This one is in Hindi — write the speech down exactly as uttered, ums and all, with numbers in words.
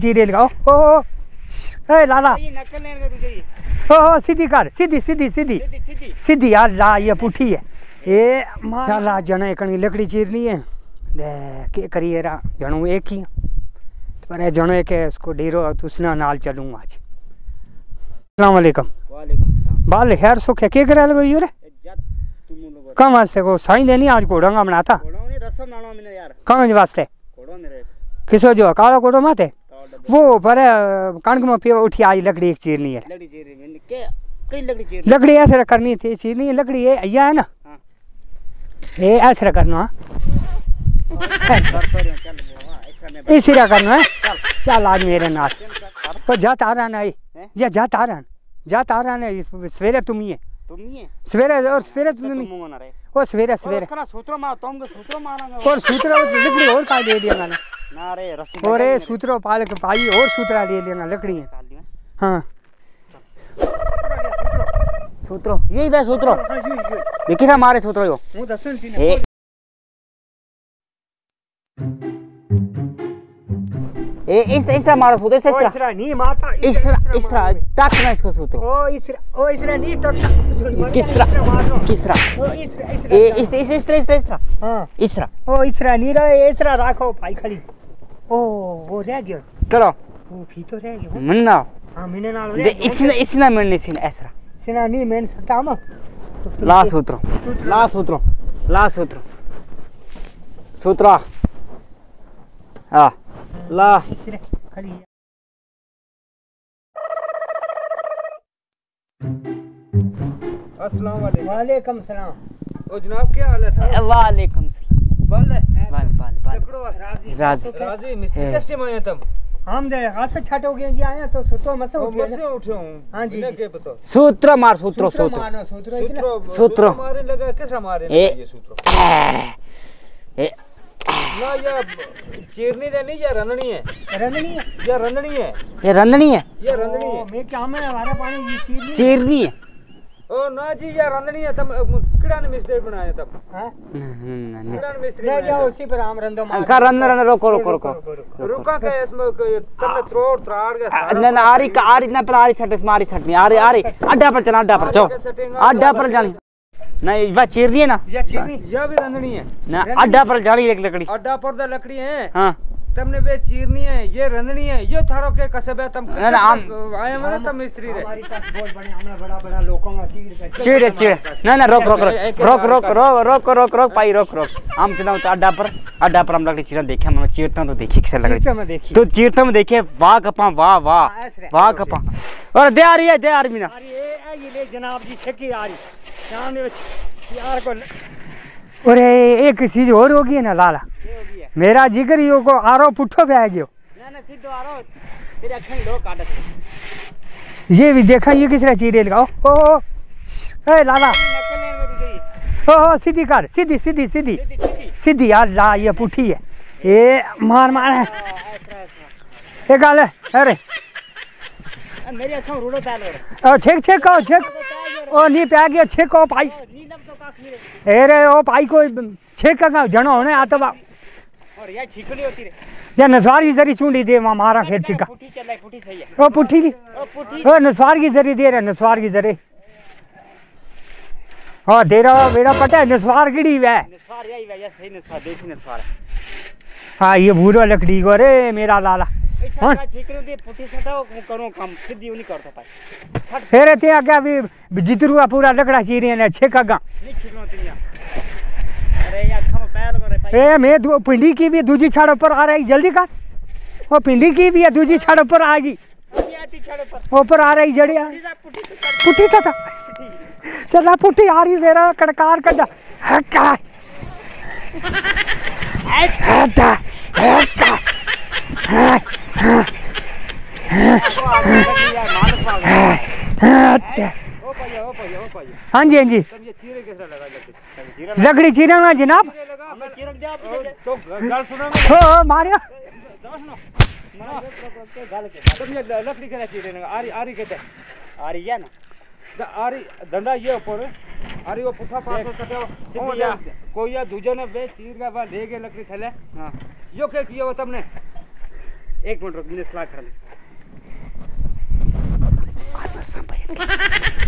चीरेल का। ओ ओ ए लाला ये नकल लेने का तुझे ये। ओ ओ सीधी कर, सीधी सीधी सीधी सीधी सीधी यार ला, ये पुठी है ए माला जने कणी लकड़ी चीरनी है ले के करिएरा जणो एक ही पर ए जणो एक है उसको डेरो तुसना नाल चलूं आज। अस्सलाम वालेकुम। वालेकुम सलाम। बाल खैर सुख है के करे लगे यो रे कम वास्ते को साईं देनी आज घोड़ांगा बनाता घोड़ों ने रसम नानो में यार कम वास्ते घोड़ों ने किसो जो काला घोड़ो माथे वो पर कणक में पे उठी आज लकड़ी एक चीरनी है लकड़ी चीर मैंने के कई लकड़ी चीर लकड़ी ऐसे करनी थी चीरनी लकड़ी है या है ना हां ए ऐसे करना है इसी रा करना है चल चल आज मेरे नाल पर जा तारा नहीं या जा तारा जा तारा नहीं सवेरे तुम ही है सवेरे और सवेरे तुम मुंह रे ओ सवेरे सवेरे और सूत्र मार तुम के सूत्र मारंगे और सूत्र लकड़ी और का दे दिया मैंने ना रे रस्सी और ए सूत्रों पाल के भाई और सूत्रा ले लेना लकड़ी है हां सूत्रों यही वे सूत्रों देखिए ना मारे सूत्रों यो हूं दसन थी ए इस इस तरह मारो सूत्र इस तरह नहीं मारता इस तरह इस तरह टकना इसको सूत्र ओ इस ओ इस तरह नहीं टकना किस तरह मारो किस तरह ओ इस इस ए इस इस इस तरह इस तरह हां इस तरह ओ इस तरह नहीं रहा इस तरह रखो भाई खाली ओ वो रह गया चलो वो भी तो रह गया मन्ना हां मन्ने नाल रे इसने इसने मन्ने सिन ऐसा सिना नहीं मैं सकता हम ला सूत्र ला सूत्र ला सूत्र सूत्र हां ला इसरे खड़ी अस्सलाम वालेकुम वालेकुम सलाम ओ जनाब क्या हाल है वालेकुम सलाम बल बल बल टुकड़ो राजी राजी राजी मिस्टर कस्टमर है तुम हम दे खास छट हो गए जी आए तो सुतो मसे उठे मसे उठे हूं हां जी के बताओ सूत्र मार सूत्र सूत्र मारो सूत्र इतना सूत्र मारे लगा किसरा मारे ये सूत्र ए ना या चीरनी दे नहीं या रंधनी है रंधनी है या रंधनी है ये रंधनी है ये रंधनी है मैं क्या मैं हमारा पानी ये चीरनी चीरनी है ओ ना जी या रंधनी है तुम किराने मिस्त्री बनाए तब हां किराने मिस्त्री ना या उसी पर हम रंधो मार का रंधन रंधन रोको रोको रोको रुका के इसमें तुमने त्रोड़ त्राड़ के ना ना आरी का आरी ना पर आरी सट मारी सट में आरी आरी अड्डा पर चला अड्डा पर चो अड्डा पर जानी ना ये चीर दिए ना ये चीरनी ये भी रंधनी है ना अड्डा पर जाली एक लकड़ी अड्डा पर द लकड़ी है हां तुमने वे चीरनी है ये रंधनी है ये थारो के कसब है तुम ना आए माने तुम मिस्त्री रे हमारी पास बहुत बड़े हमरा बड़ा बड़ा लोगों का चीर चीर ना ना रोक रोक रोक रोक रोक रोक रोक भाई रोक रोक हम चलाओ तो अड्डा पर अड्डा पर हम लकड़ी चीरन देखे हम चीरता तो देखी कैसे लकड़ी तो चीरता में देखे वाह गपा वाह वाह वाह गपा और दे आ रही है दे आर्मी ना ये ये ले जनाब जी छकी आ रही यार को और एक चीज और होगी ना लाला हो मेरा जिगर यो को आरो पुठो पे आ गयो ना ना सीधो आरो तेरे अखन लो काटत ये भी देखा ये किसरा चीरे लगाओ ओ ओ ए लाला नकल लेने तुझे ओ ओ सीधी कर सीधी सीधी सीधी सीधी यार ला ये पुठी है ए मार मार है ए गाल है अरे मेरी अखन रोड़ो डाल और छेक छेक आओ छेक ओ नी पे आ गया छेको भाई नी लम तो काख रे ए रे ओ भाई को छेका का जणो होने आतवा और या छिकली होती रे या नसवार की जरी चूंडी दे मां मारा फिर छिका पुठी चले पुठी सही है ओ पुठी नी ओ पुठी ओ नसवार की जरी दे रे नसवार की जरी हां दे रे बेड़ा पता है नसवार कीड़ी वे नसवार यही वे या सही नसवार देसी नसवार हां ये बूढ़ो लकड़ी को रे मेरा लाला ऐसा झिकरो दे पुठी सटाओ करो काम सीधी उनी करता पाए फेरे ते आगे भी जितरुआ पूरा लकड़ा चीरे ने छेकागा नहीं छिकनो तिया अरे या खम पैर करे भाई ए मैं दो पिंडी की भी दूजी छाड़ ऊपर आ रही जल्दी कर ओ पिंडी की भी दूजी छाड़ ऊपर आ गई अभी आती छाड़ ऊपर ऊपर आ रही जड़िया पुठी सटा चला पुठी आ रही मेरा कड़कार कड़ा हक्का हक्का हक्का हाँ जी हाँ जी लकड़ी चीरा ना जनाब मारिया डंडा ये ऊपर अरे वो पुठा पास हो सके सीधी या कोई या दूजे ने वे चीर का वा ले गए लकड़ी थले हां यो के किया वो तुमने एक मिनट रुक, लाख